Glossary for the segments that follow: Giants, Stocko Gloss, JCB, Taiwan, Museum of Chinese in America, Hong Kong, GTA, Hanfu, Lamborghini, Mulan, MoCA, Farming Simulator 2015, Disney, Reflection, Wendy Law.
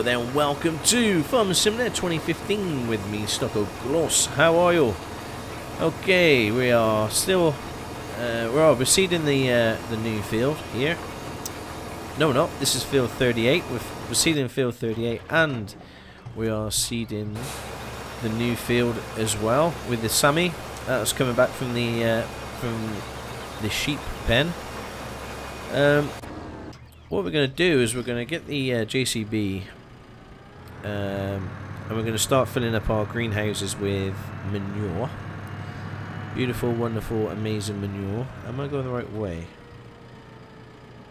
Hello there, and welcome to Farming Simulator 2015 with me, Stocko Gloss. How are you? Okay, we are still we're seeding the new field here. No, we're not. This is field 38. We're seeding field 38, and we are seeding the new field as well with the Sammy. That's coming back from the sheep pen. What we're going to do is we're going to get the JCB and we're going to start filling up our greenhouses with manure. Beautiful, wonderful, amazing manure. Am I going the right way?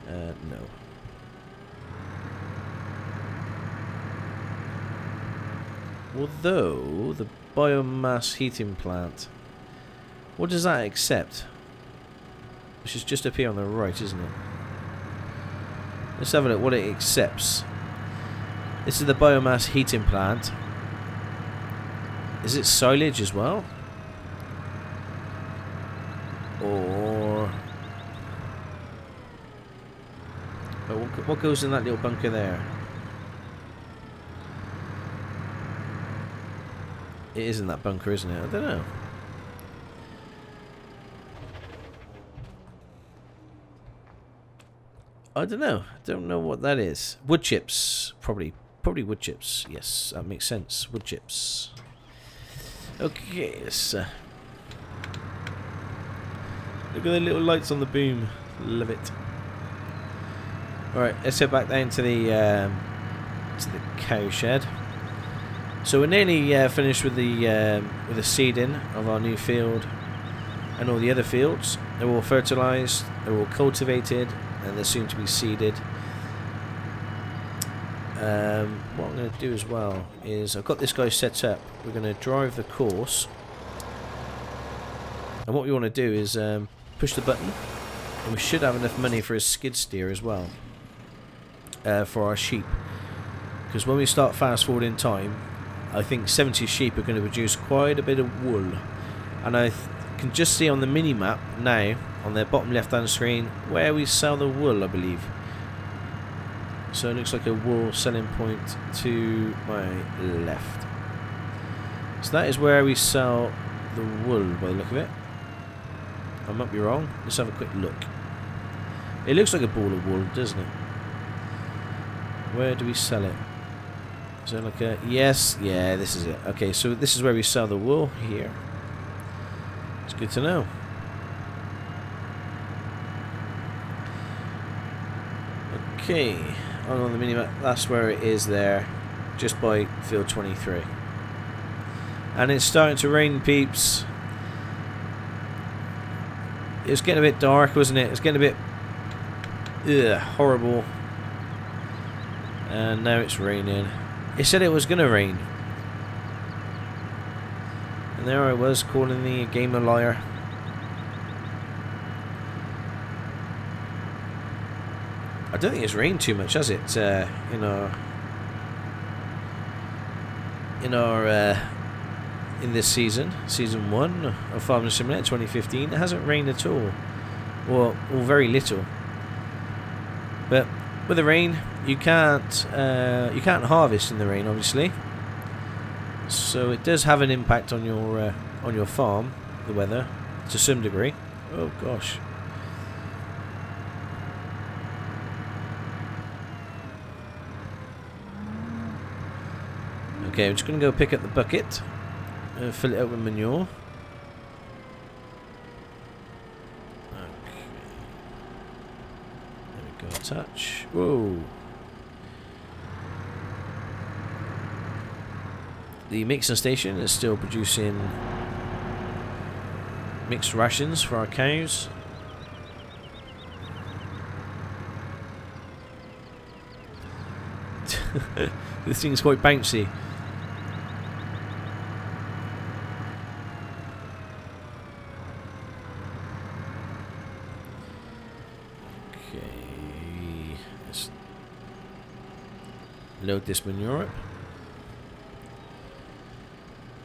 No. Although, the biomass heating plant, what does that accept? Which is just up here on the right, isn't it? Let's have a look what it accepts. This is the biomass heating plant. Is it silage as well? Or... but what goes in that little bunker there? It is in that bunker, isn't it? I don't know. I don't know. I don't know what that is. Wood chips, probably wood chips. Yes, that makes sense. Wood chips. Okay, yes. Look at the little lights on the boom. Love it. All right, let's head back down to the cow shed. So we're nearly finished with the seeding of our new field and all the other fields. They're all fertilised. They're all cultivated. And they're soon to be seeded. What I'm going to do as well is I've got this guy set up. We're going to drive the course, and what we want to do is push the button, and we should have enough money for a skid steer as well for our sheep, because when we start fast forwarding time, I think 70 sheep are going to produce quite a bit of wool. And I can just see on the mini map now on their bottom left hand screen where we sell the wool, I believe. So it looks like a wool selling point to my left. So that is where we sell the wool by the look of it. I might be wrong. Let's have a quick look. It looks like a ball of wool, doesn't it? Where do we sell it? Is there like a... yes, yeah, this is it. Okay, so this is where we sell the wool here. It's good to know. Okay, on the minimap, that's where it is there, just by field 23. And it's starting to rain, peeps. It was getting a bit dark, wasn't it? It was getting a bit horrible. And now it's raining. It said it was going to rain. And there I was, calling the game a liar. I don't think it's rained too much, has it? In this season, season 1 of Farming Simulator 2015, it hasn't rained at all, or very little. But with the rain, you can't harvest in the rain, obviously. So it does have an impact on your farm, the weather, to some degree. Oh gosh. Okay, I'm just going to go pick up the bucket and fill it up with manure. Okay. There we go, touch. Whoa. The mixing station is still producing mixed rations for our cows. This thing's quite bouncy. Load this manure up.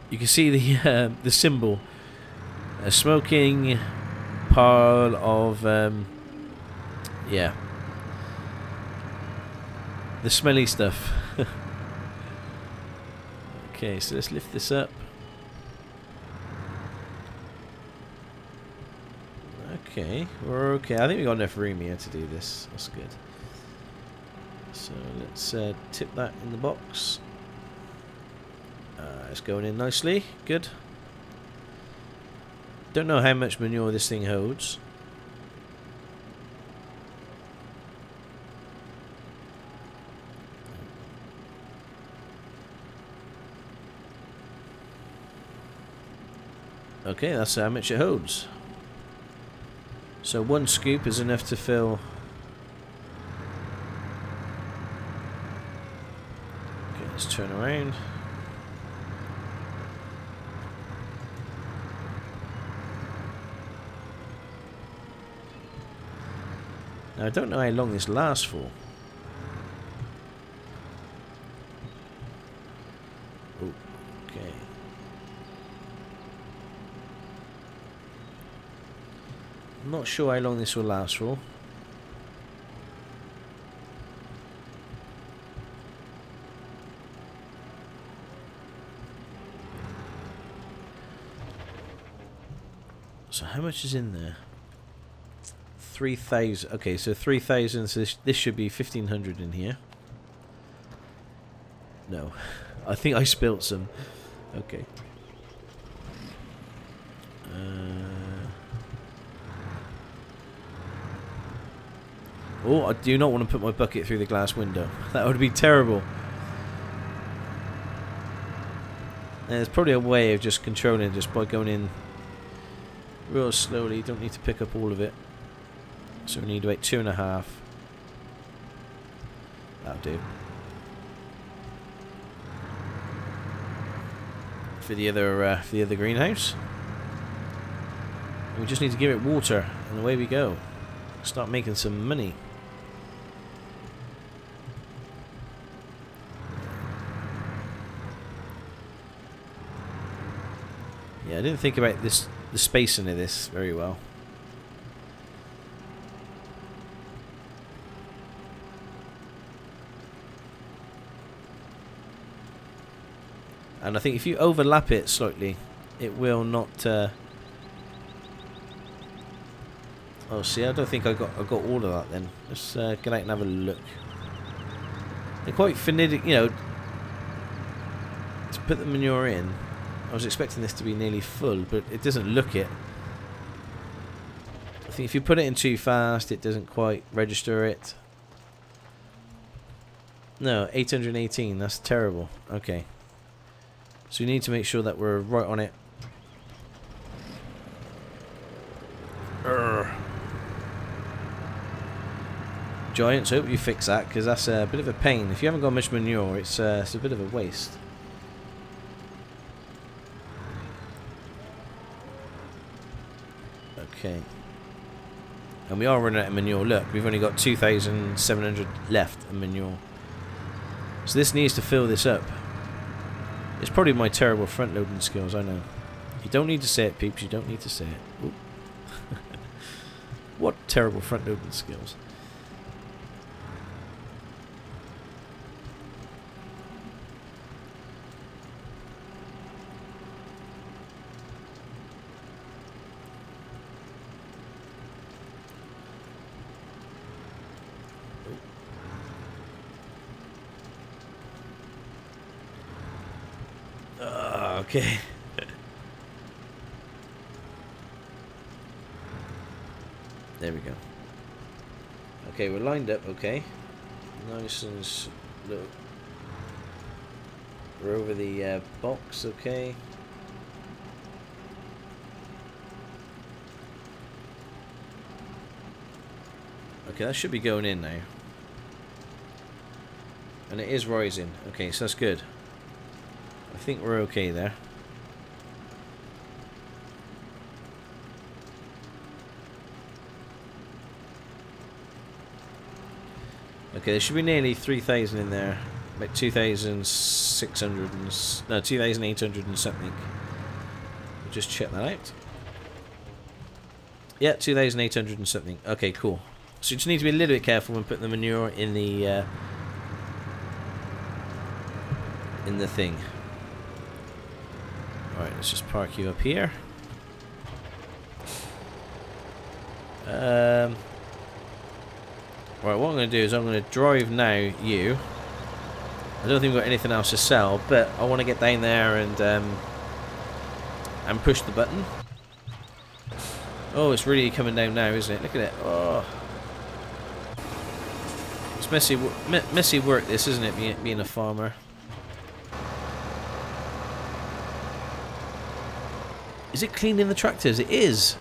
You can see the symbol, a smoking pile of yeah, the smelly stuff. Okay, so let's lift this up. Okay, we're okay. I think we got enough room here to do this. That's good. So let's tip that in the box. It's going in nicely. Good. Don't know how much manure this thing holds. Okay, that's how much it holds. So one scoop is enough to fill. Okay, let's turn around. Now I don't know how long this lasts for. Not sure how long this will last for. So how much is in there? 3,000. Okay, so 3,000. So this should be 1,500 in here. No, I think I spilled some. Okay. Oh, I do not want to put my bucket through the glass window. That would be terrible. There's probably a way of just controlling it just by going in real slowly. You don't need to pick up all of it. So we need about 2.5. That'll do. For the other greenhouse. And we just need to give it water, and away we go. Start making some money. Yeah, I didn't think about this, the spacing of this very well. And I think if you overlap it slightly, it will not. Oh, see, I don't think I got all of that. Then let's go out and have a look. They're quite finicky, you know. To put the manure in, I was expecting this to be nearly full, but it doesn't look it. I think if you put it in too fast, it doesn't quite register it. No, 818. That's terrible. Okay, so we need to make sure that we're right on it. Giants, hope you fix that, because that's a bit of a pain. If you haven't got much manure, it's a bit of a waste. Okay. And we are running out of manure. Look, we've only got 2,700 left of manure. So this needs to fill this up. It's probably my terrible front-loading skills, I know. You don't need to say it, peeps. You don't need to say it. Ooh. What terrible front-loading skills. Okay. There we go. Okay, we're lined up. Okay, nice and look. We're over the box. Okay. Okay, that should be going in now. And it is rising. Okay, so that's good. I think we're okay there. Okay, there should be nearly 3,000 in there. About 2,600 and... no, 2,800 and something. We'll just check that out. Yeah, 2,800 and something. Okay, cool. So you just need to be a little bit careful when putting the manure in the thing. Alright, let's just park you up here. Right, what I'm going to do is I'm going to drive now you. I don't think we've got anything else to sell, but I want to get down there and push the button. Oh, it's really coming down now, isn't it? Look at it. Oh, it's messy work, this, isn't it? Being a farmer. Is it cleaning the tractors? It is.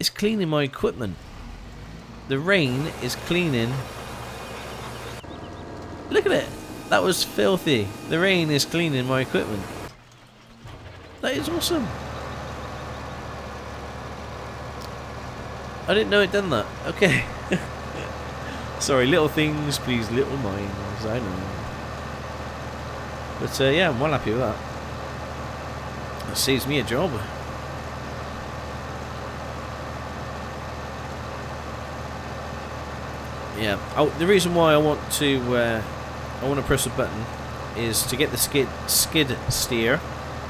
It's cleaning my equipment. The rain is cleaning. Look at it. That was filthy. The rain is cleaning my equipment. That is awesome. I didn't know it done that. Okay. Sorry, little things please little minds. I know. But yeah, I'm well happy with that. That saves me a job. Yeah. Oh, the reason why I want to press a button is to get the skid steer,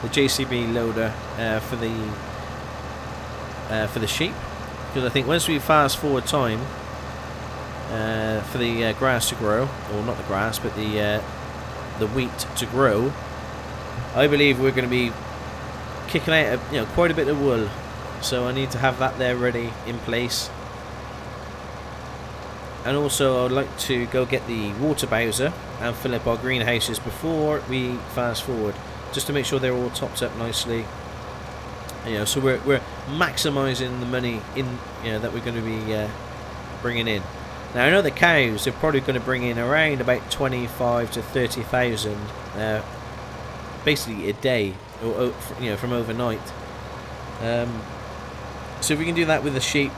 the JCB loader for the sheep, because I think once we fast forward time for the grass to grow, or not the grass, but the wheat to grow, I believe we're going to be kicking out quite a bit of wool, so I need to have that there ready in place. And also, I would like to go get the water bowser and fill up our greenhouses before we fast forward, just to make sure they're all topped up nicely. So we're maximising the money in that we're going to be bringing in. Now I know the cows are probably going to bring in around about 25,000 to 30,000, basically a day, or from overnight. So if we can do that with the sheep,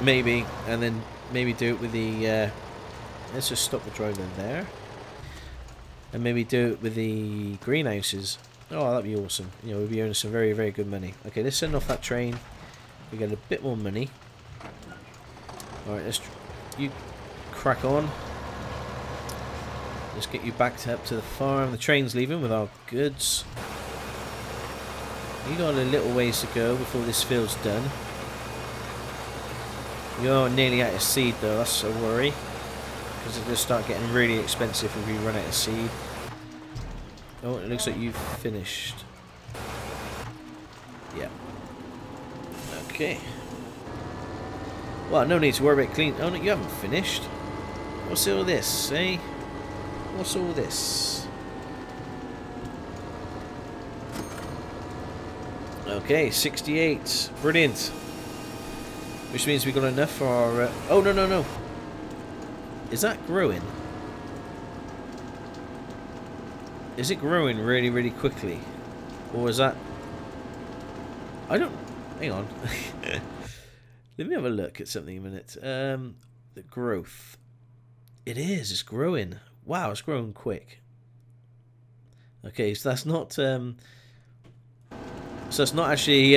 maybe, and then maybe do it with the let's just stop the driver there, and maybe do it with the greenhouses. Oh, that'd be awesome. We'll be earning some very, very good money. Okay, let's send off that train. We get a bit more money. Alright, let's you crack on. Let's get you back up to the farm. The train's leaving with our goods. You got a little ways to go before this field's done. You're nearly out of seed though, that's a worry, because it'll start getting really expensive if we run out of seed. Oh, it looks like you've finished. Yeah. Okay. Well, no need to worry about clean. Oh no, you haven't finished. What's all this, eh? What's all this? Okay, 68. Brilliant. Which means we got enough for our... oh, no, no, no. Is that growing? Is it growing really quickly? Or is that... I don't... Hang on. Let me have a look at something in a minute. The growth. It is. It's growing. Wow, it's growing quick. Okay, so that's not... so it's not actually...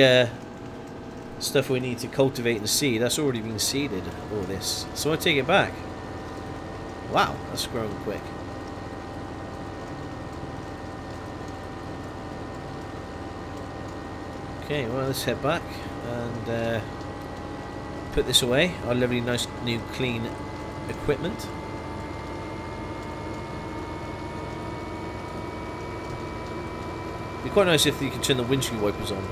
stuff we need to cultivate and seed. That's already been seeded, all this. So I take it back. Wow, that's growing quick. Okay, well, let's head back and put this away. Our lovely, nice, new, clean equipment. It'd be quite nice if you could turn the windshield wipers on.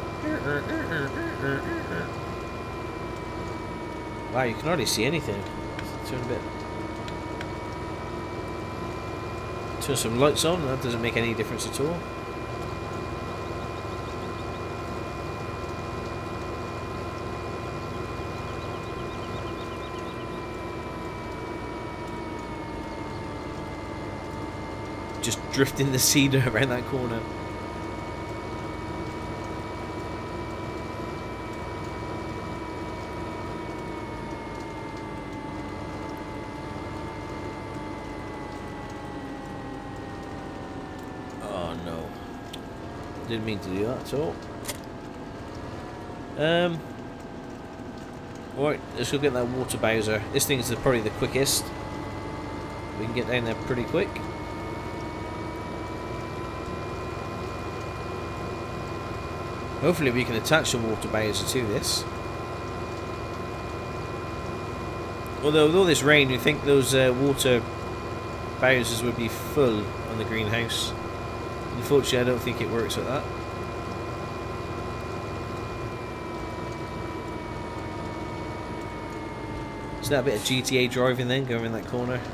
Wow, you can hardly see anything. Turn a bit. Turn some lights on. That doesn't make any difference at all. Just drifting the cedar around that corner. Didn't mean to do that at all. Alright, let's go get that water bowser. This thing is probably the quickest. We can get down there pretty quick. Hopefully we can attach a water bowser to this. Although with all this rain, you think those water bowsers would be full on the greenhouse. Unfortunately, I don't think it works like that. Is that a bit of GTA driving then, going in that corner? There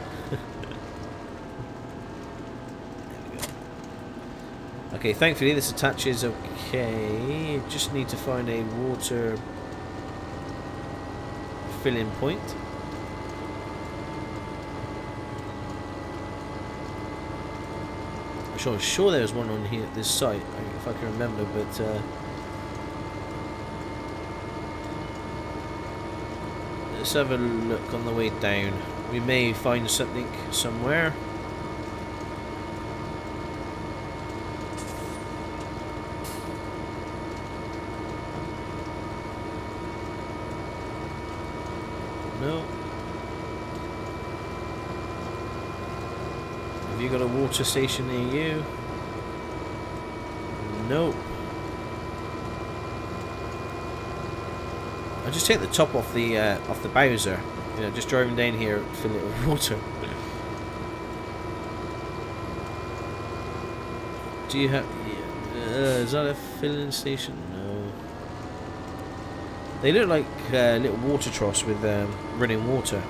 we go. Okay, thankfully this attaches okay. Just need to find a water filling point. I'm sure there was one on here at this site, if I can remember, but let's have a look on the way down. We may find something somewhere. No. You got a water station near you? Nope. I'll just take the top off the bowser. You know, just drive him down here and fill it with water. Do you have? Is that a filling station? No. They look like little water troughs with running water.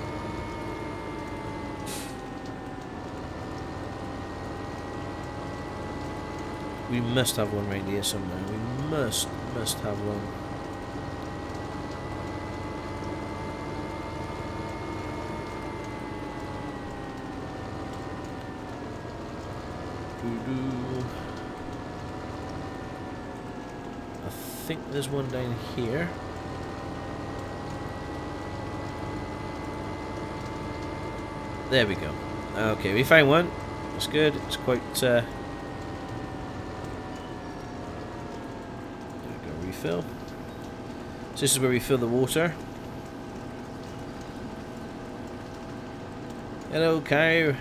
We must have one right here somewhere. We must have one. I think there's one down here. There we go. Okay, we found one. That's good. It's quite... Fill. So this is where we fill the water. Hello, cow. Right,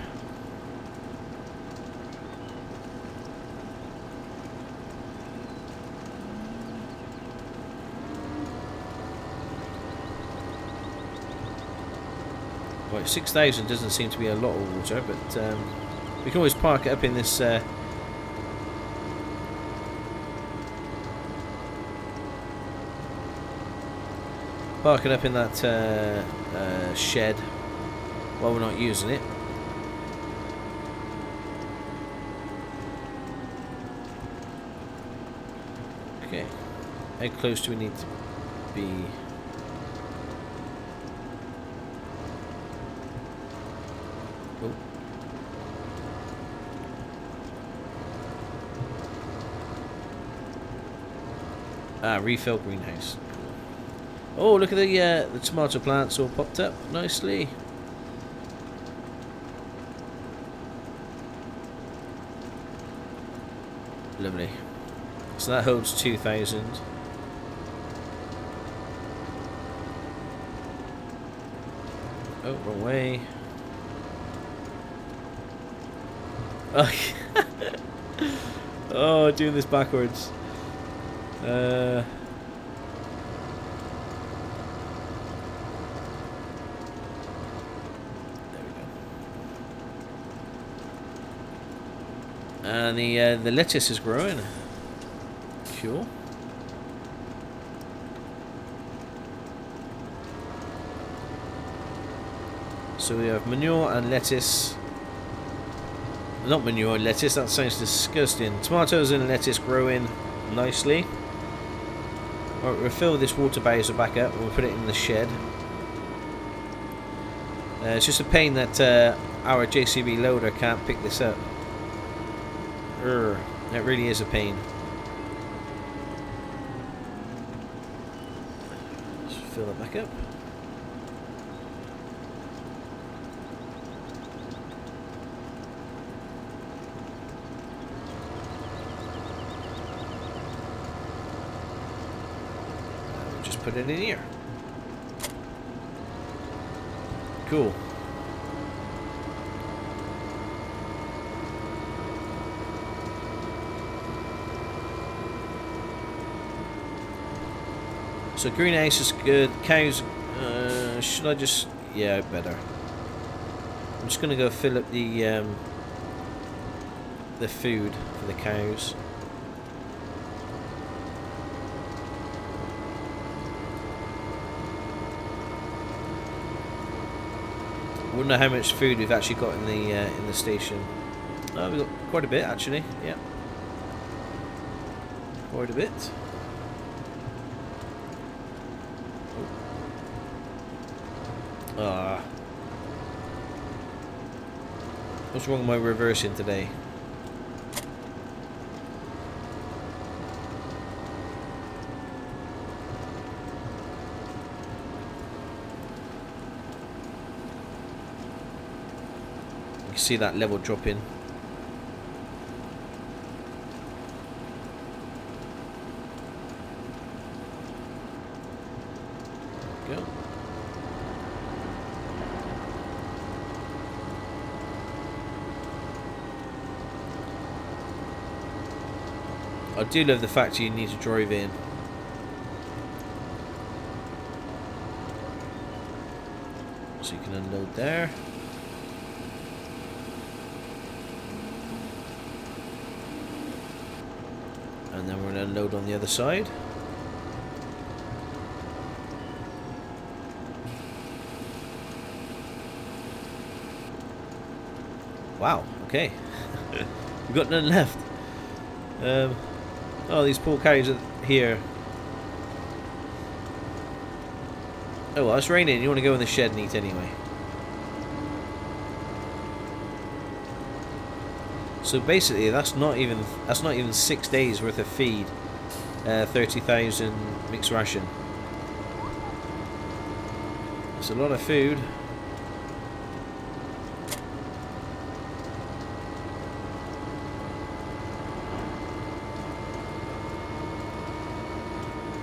6,000 doesn't seem to be a lot of water, but we can always park it up in this. Park it up in that shed while we're not using it. Okay, how close do we need to be? Oh. Ah, refill greenhouse. Oh, look at the tomato plants all popped up nicely. Lovely. So that holds 2,000. Oh, wrong way. Oh, doing this backwards. And the lettuce is growing. Cool. So we have manure and lettuce. Not manure and lettuce, that sounds disgusting. Tomatoes and lettuce growing nicely. Alright, we'll fill this water bowser back up and we'll put it in the shed. It's just a pain that our JCB loader can't pick this up. That really is a pain. Let's fill it back up. We'll just put it in here. Cool. So greenhouse is good. Cows, should I just... yeah, better. I'm just going to go fill up the food for the cows. Wouldn't know how much food we've actually got in the station. Oh, we've got quite a bit actually. Yeah, quite a bit. Ah, what's wrong with my reversing today? You can see that level dropping. Go. I do love the fact you need to drive in. So you can unload there. And then we're going to unload on the other side. Wow, okay. We've got none left. Oh, these poor cows are here. Oh, well, it's raining. You want to go in the shed and eat anyway. So basically, that's not even 6 days worth of feed. 30,000 mixed ration. It's a lot of food.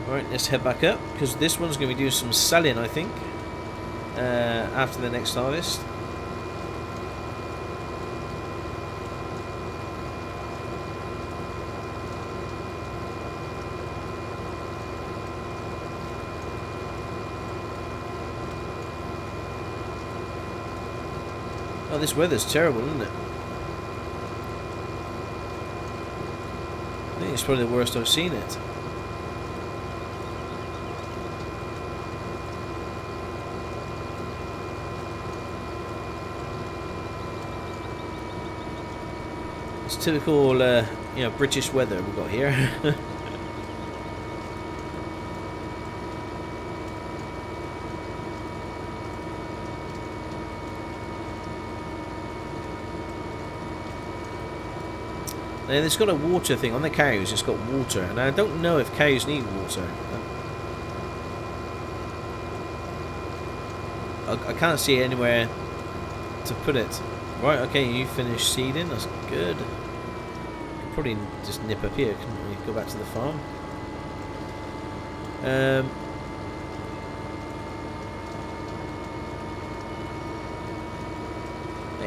All right, let's head back up because this one's going to be doing some selling, I think, after the next harvest. Oh, this weather's terrible, isn't it? I think it's probably the worst I've seen it. It's typical, you know, British weather we've got here. Now, it's got a water thing on the cows, it's got water, and I don't know if cows need water. I can't see anywhere to put it. Right, okay, you finished seeding, that's good. Probably just nip up here, couldn't we? Go back to the farm.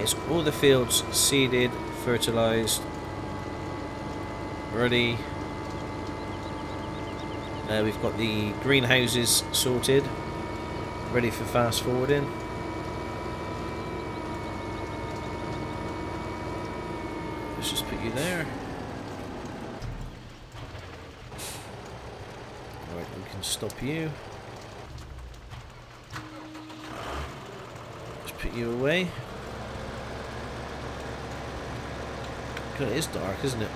It's all the fields seeded, fertilised. Ready. We've got the greenhouses sorted, ready for fast forwarding. Let's just put you there. Alright, we can stop you. Let's put you away. God, it is dark, isn't it?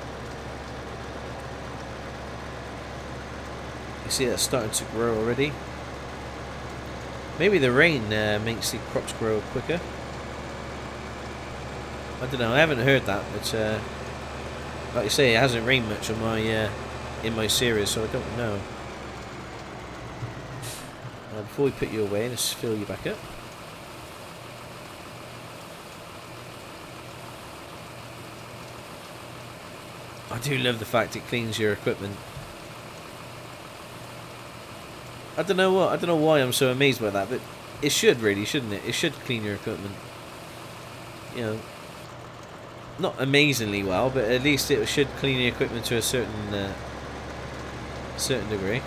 You see that's starting to grow already. Maybe the rain makes the crops grow quicker. I don't know, I haven't heard that, but like you say, it hasn't rained much on my in my series, so I don't know. Before we put you away, let's fill you back up. I do love the fact it cleans your equipment. I don't know what, I don't know why I'm so amazed by that, but it should really, shouldn't it? It should clean your equipment. You know, not amazingly well, but at least it should clean your equipment to a certain degree.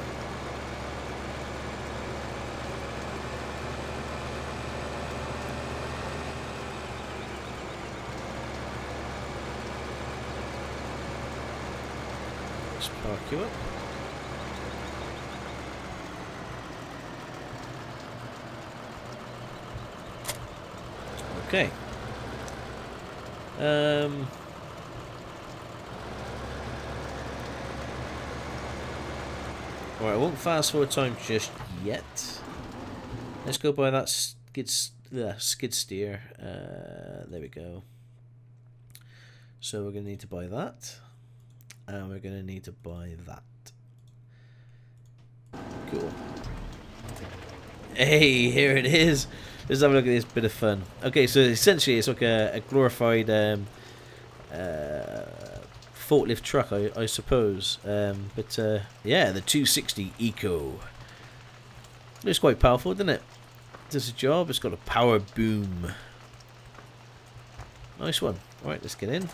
just park you up. Okay. Alright, I won't fast forward time just yet. Let's go by that skid steer. There we go. So we're going to need to buy that. And we're going to need to buy that. Cool. Hey, here it is. Let's have a look at this bit of fun. Okay, so essentially it's like a glorified forklift truck, I suppose. Yeah, the 260 Eco. Looks quite powerful, doesn't it? Does a job. It's got a power boom. Nice one. All right, let's get in.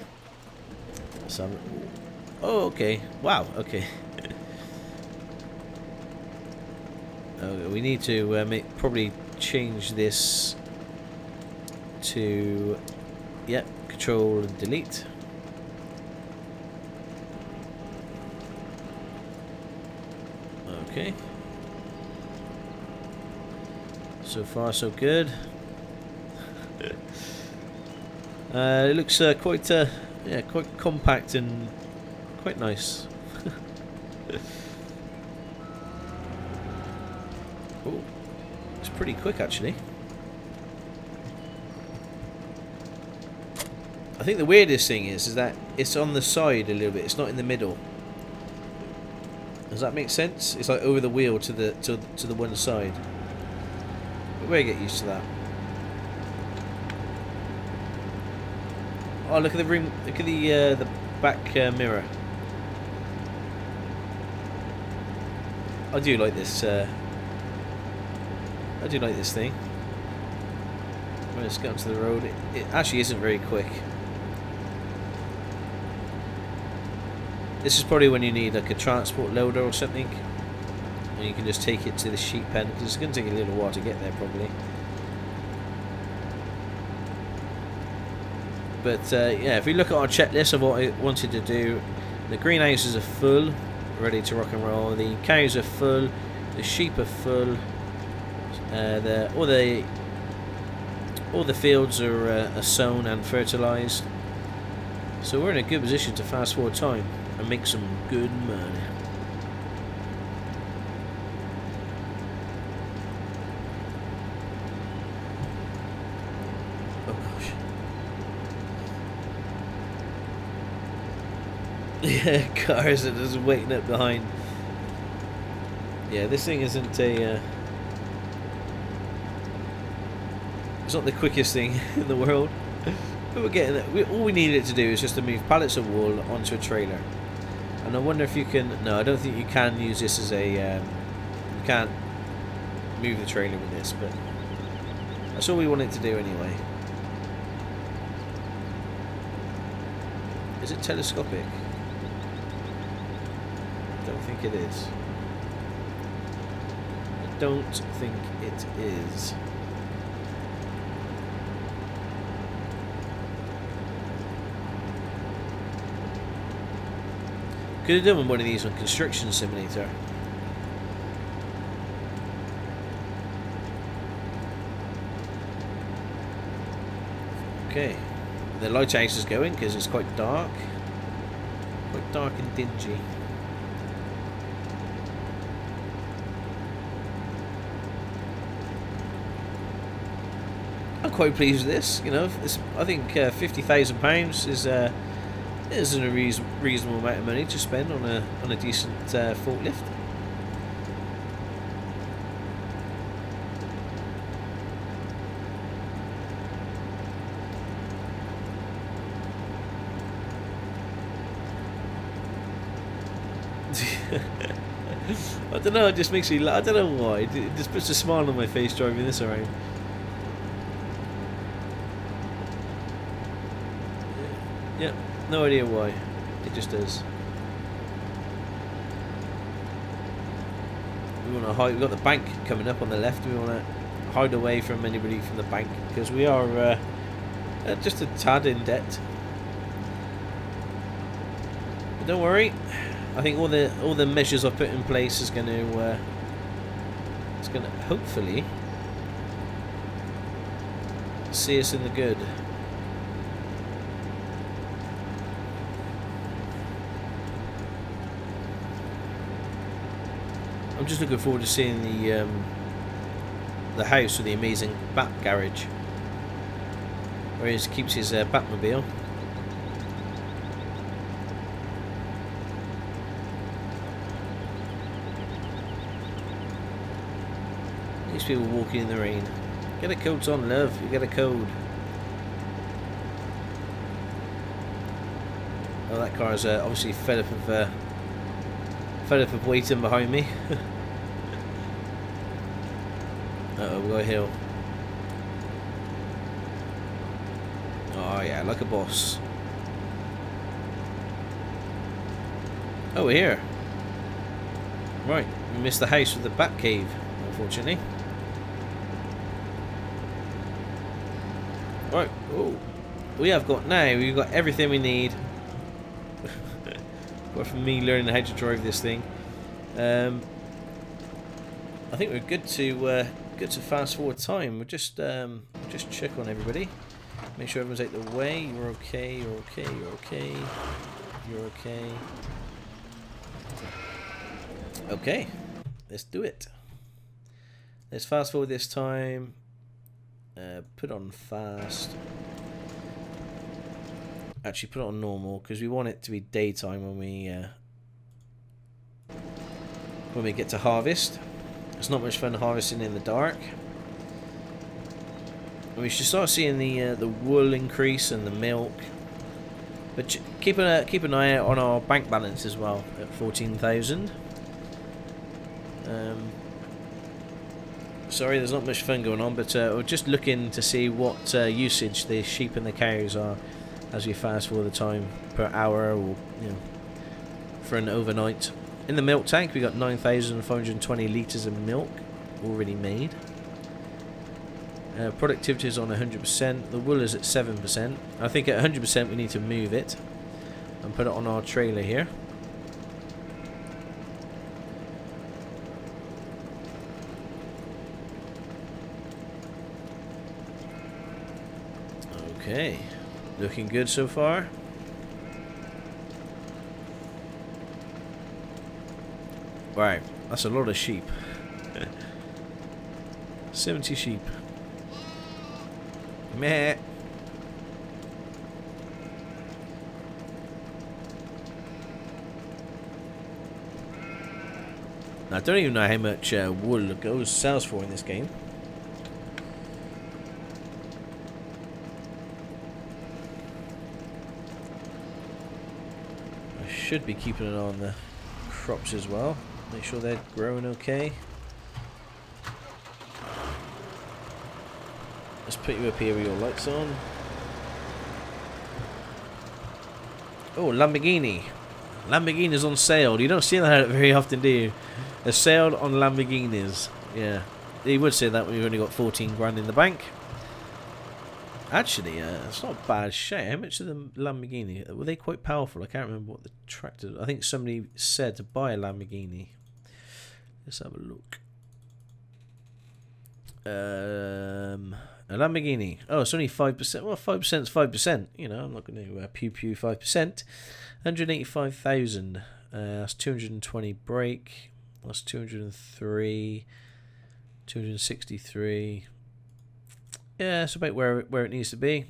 Some. Oh, okay. Wow. Okay. We need to probably change this to, yep, control and delete. Okay. So far, so good. It looks quite compact and quite nice. Oh, it's pretty quick actually. I think the weirdest thing is that it's on the side a little bit. It's not in the middle. Does that make sense? It's like over the wheel to the one side. But we'll get used to that. Oh, look at the rim! Look at the back mirror. I do like this. I do like this thing. Let's get onto the road. It actually isn't very quick. This is probably when you need like a transport loader or something, and you can just take it to the sheep pen, because it's going to take a little while to get there probably. But yeah, if we look at our checklist of what I wanted to do, the greenhouses are full, ready to rock and roll. The cows are full, the sheep are full. All the fields are sown and fertilised. So we're in a good position to fast forward time and make some good money. Oh gosh. Yeah, cars are just waiting up behind. Yeah, this thing isn't a... it's not the quickest thing in the world, but we're getting it. All we need it to do is just to move pallets of wool onto a trailer. And I wonder if you can. No, I don't think you can use this as a. You can't move the trailer with this, but that's all we want it to do anyway. Is it telescopic? I don't think it is. I don't think it is. Could have done one of these on Construction Simulator. Okay, the lighthouse is going because it's quite dark and dingy. I'm quite pleased with this. You know, I think £50,000 is. Isn't a reasonable amount of money to spend on a decent forklift. I don't know. It just makes me laugh. I don't know why. It just puts a smile on my face driving this around. Yep. No idea why, it just is. We want to hide. We've got the bank coming up on the left. We want to hide away from anybody from the bank because we are just a tad in debt. But don't worry, I think all the measures I've put in place is going to hopefully see us in the good. I'm just looking forward to seeing the house with the amazing Bat Garage, where he keeps his Batmobile. These people walking in the rain. Get a coat on, love. You get a cold. Oh, that car is obviously fed up of waiting behind me. Uh-oh, we got a hill. Oh yeah, like a boss. Oh, we're here. Right, we missed the house with the bat cave, unfortunately. Right, oh, we have got now. We've got everything we need. But for me, learning how to drive this thing, I think we're good to fast forward time. We'll just check on everybody. Make sure everyone's out the way. You're okay, you're okay, you're okay, you're okay. Okay, let's do it. Let's fast forward this time. Put on fast. Actually, put it on normal because we want it to be daytime when we get to harvest. It's not much fun harvesting in the dark. And we should start seeing the wool increase and the milk, but keep an eye out on our bank balance as well at 14,000. Sorry, there's not much fun going on, but we're just looking to see what usage the sheep and the cows are as we fast forward the time per hour, or you know, for an overnight. In the milk tank, we got 9,520 litres of milk already made. Productivity is on 100%. The wool is at 7%. I think at 100% we need to move it and put it on our trailer here. Okay, looking good so far. Right, that's a lot of sheep. 70 sheep. Meh. I don't even know how much wool goes sells for in this game. I should be keeping an eye on the crops as well. Make sure they're growing okay. Let's put you up here with your lights on. Oh, Lamborghini. Lamborghini's on sale. You don't see that very often, do you? A sale on Lamborghinis. Yeah. You would say that when you've only got 14 grand in the bank. Actually, it's not a bad shape. How much of the Lamborghini? Were they quite powerful? I can't remember what the tractor... I think somebody said to buy a Lamborghini. Let's have a look. A Lamborghini. Oh, it's only 5%. Well, 5% is 5%. You know, I'm not going to pew pew 5%. 185,000. That's 220 brake. That's 203. 263. Yeah, that's about where it needs to be.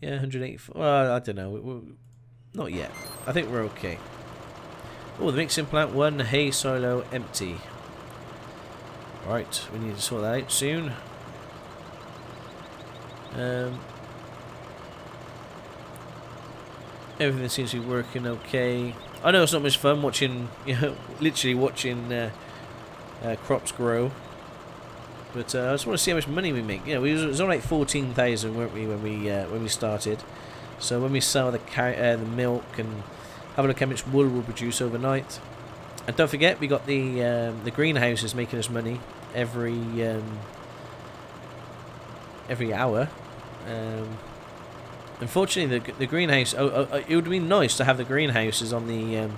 Yeah, 184. Well, I don't know. We're not yet. I think we're okay. Oh, the mixing plant 1, hay silo empty. Right, we need to sort that out soon. Everything seems to be working okay. I know it's not much fun watching, you know, literally watching crops grow. But I just want to see how much money we make. Yeah, it was on like 14,000, weren't we, when we started? So when we sell the milk and have a look how much wool we'll produce overnight. And don't forget, we got the greenhouse is making us money every hour. Unfortunately, the greenhouse. It would be nice to have the greenhouses on the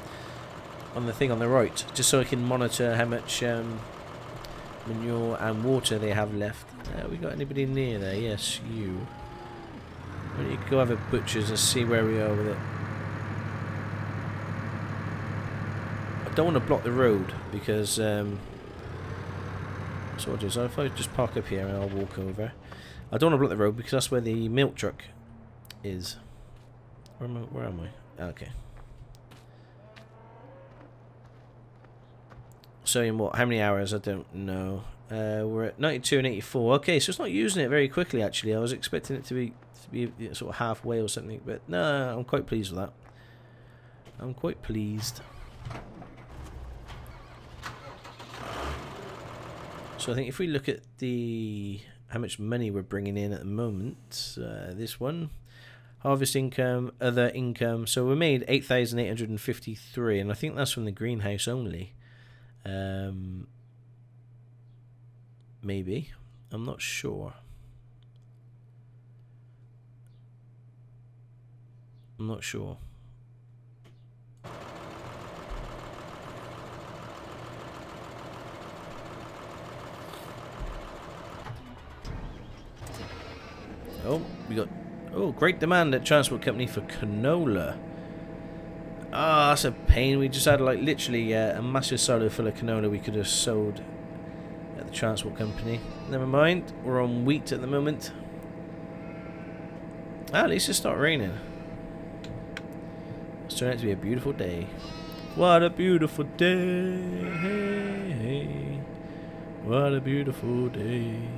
thing on the right, just so I can monitor how much manure and water they have left. We got anybody near there? Yes, you. Why don't you go have a butcher's and see where we are with it? I don't want to block the road because so what I'll do is if I just park up here and I'll walk over. I don't want to block the road because that's where the milk truck is. Where am I? Okay. So in what? How many hours? I don't know. We're at 92 and 84. Okay, so it's not using it very quickly actually. I was expecting it to be sort of halfway or something, but no, I'm quite pleased with that. I'm quite pleased. So I think if we look at the how much money we're bringing in at the moment, this one, harvest income, other income. So we made 8,853, and I think that's from the greenhouse only. Maybe, I'm not sure. Oh, we got great demand at transport company for canola. Ah, that's a pain. We just had like literally a massive silo full of canola we could have sold at the transport company. Never mind, we're on wheat at the moment. Ah, at least it's not raining. It's turned out to be a beautiful day. What a beautiful day! What a beautiful day!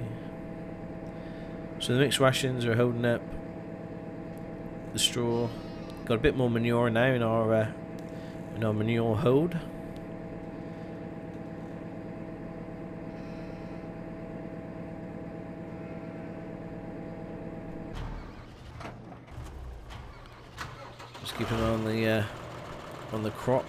So the mixed rations are holding up the straw. Got a bit more manure now in our manure hold. Just keeping on the crop.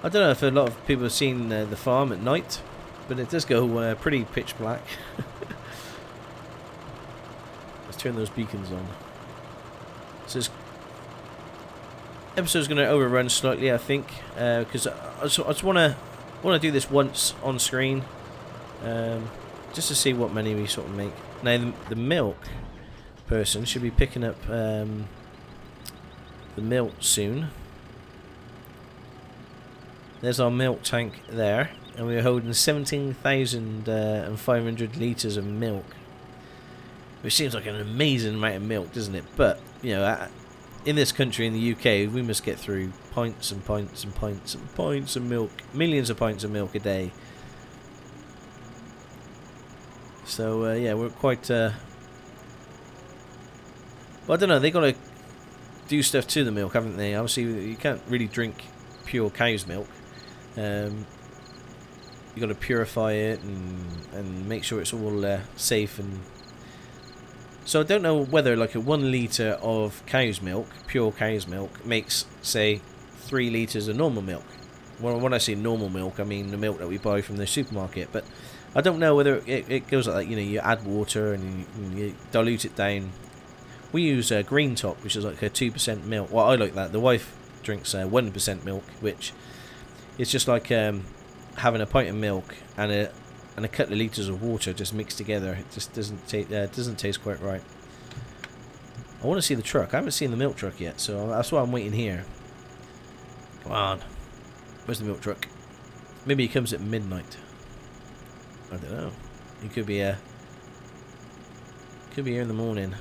I don't know if a lot of people have seen the farm at night, but it does go pretty pitch black. Let's turn those beacons on. So this episode's going to overrun slightly, I think, because I just want to do this once on screen, just to see what money we sort of make. Now the milk person should be picking up the milk soon. There's our milk tank there, and we're holding 17,500 litres of milk, which seems like an amazing amount of milk, doesn't it? But, you know, in this country, in the UK, we must get through pints and pints and pints and pints of milk, millions of pints of milk a day. So, yeah, we're quite... well, I don't know, they've got to do stuff to the milk, haven't they? Obviously, you can't really drink pure cow's milk. You've got to purify it and make sure it's all safe. And so I don't know whether like a 1 litre of cow's milk, pure cow's milk, makes say 3 litres of normal milk. Well, when I say normal milk, I mean the milk that we buy from the supermarket. But I don't know whether it goes like that. You know, you add water and you dilute it down. We use green top, which is like a 2% milk. Well, I like that. The wife drinks 1% milk, which is just like having a pint of milk and a couple of litres of water just mixed together. It just doesn't taste quite right. I want to see the truck. I haven't seen the milk truck yet, so that's why I'm waiting here. Come on. Where's the milk truck? Maybe he comes at midnight. I don't know. He could be here in the morning.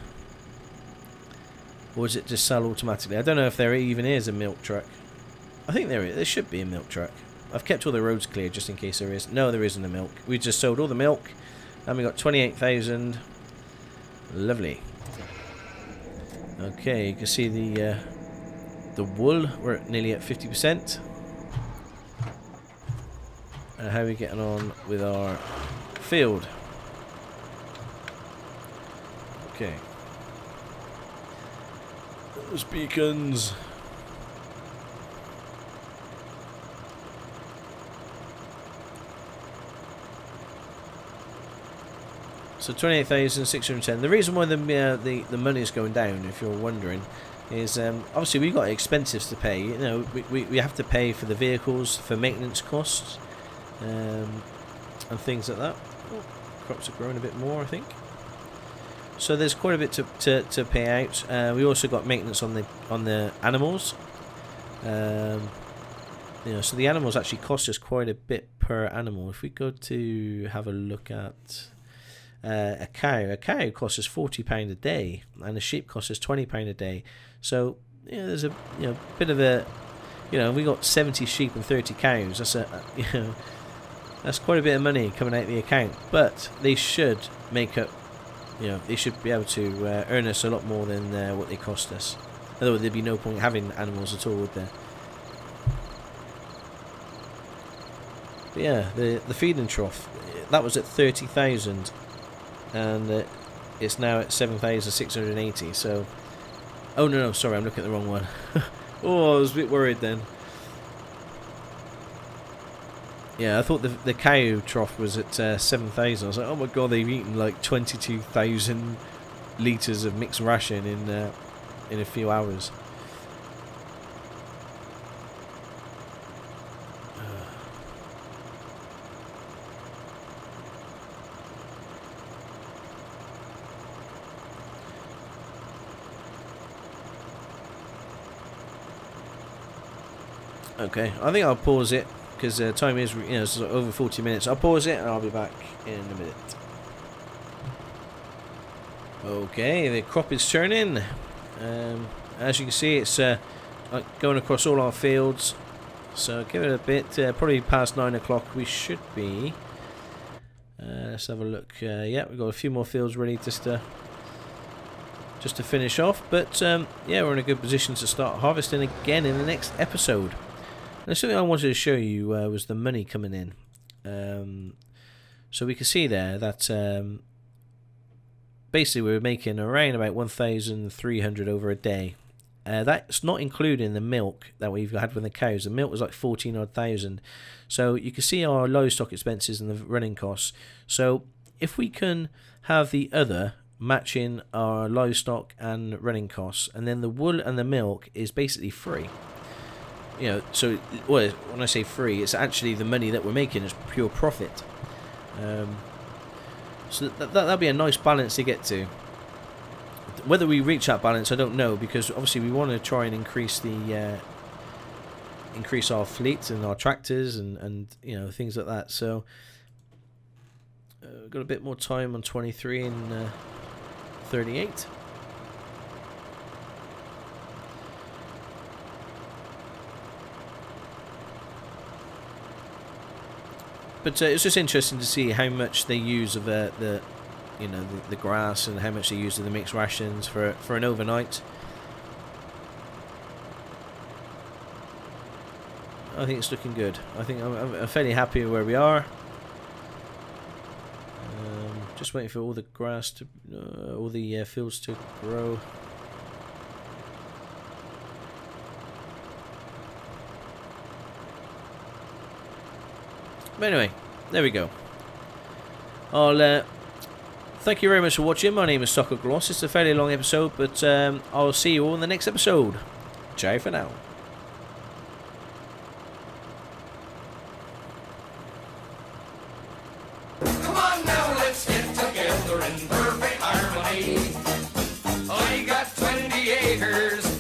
Or does it just sell automatically? I don't know if there even is a milk truck. I think there is. There should be a milk truck. I've kept all the roads clear just in case there is. No, there isn't a milk. We just sold all the milk. And we got 28,000. Lovely. Okay, you can see the wool. We're at nearly at 50%. And how are we getting on with our field? Okay. Those beacons. So 28,610. The reason why the money is going down, if you're wondering, is obviously we've got expenses to pay. You know, we have to pay for the vehicles, for maintenance costs, and things like that. Oh, crops are growing a bit more, I think. So there's quite a bit to pay out. We also got maintenance on the animals. You know, so the animals actually cost us quite a bit per animal. If we go to have a look at a cow costs us £40 a day, and a sheep costs us £20 a day. So you know, there's a bit of a we got 70 sheep and 30 cows. That's a that's quite a bit of money coming out of the account. But they should make up. You know, they should be able to earn us a lot more than what they cost us. Otherwise, there'd be no point having animals at all, would there? But yeah, the feeding trough, that was at 30,000, and it's now at 7,680. So, oh no, sorry, I'm looking at the wrong one. Oh, I was a bit worried then. Yeah, I thought the cow trough was at 7,000. I was like, oh my god, they've eaten like 22,000 litres of mixed ration in a few hours. Okay, I think I'll pause it, because the time is it's over 40 minutes. I'll pause it and I'll be back in a minute. Okay, the crop is turning. As you can see, it's going across all our fields. So give it a bit, probably past 9 o'clock we should be. Let's have a look. Yeah, we've got a few more fields ready just to finish off. But yeah, we're in a good position to start harvesting again in the next episode. And something I wanted to show you was the money coming in. So we can see there that basically we were making around about 1,300 over a day. That's not including the milk that we've had with the cows. The milk was like 14,000 odd. So you can see our livestock expenses and the running costs. So if we can have the other matching our livestock and running costs, and then the wool and the milk is basically free. You know, so well, when I say free, it's actually the money that we're making is pure profit. So that'd be a nice balance to get to. Whether we reach that balance, I don't know, because obviously we want to try and increase the increase our fleet and our tractors and things like that. So we've got a bit more time on 23 and 38. But it's just interesting to see how much they use of the grass and how much they use of the mixed rations for an overnight. I think it's looking good. I think I'm fairly happy where we are. Just waiting for all the grass to all the fields to grow. But anyway, there we go. I'll thank you very much for watching. My name is Stocko Gloss. It's a fairly long episode, but I'll see you all in the next episode. Ciao for now. Come on now, let's get together in perfect harmony. I got 20 acres.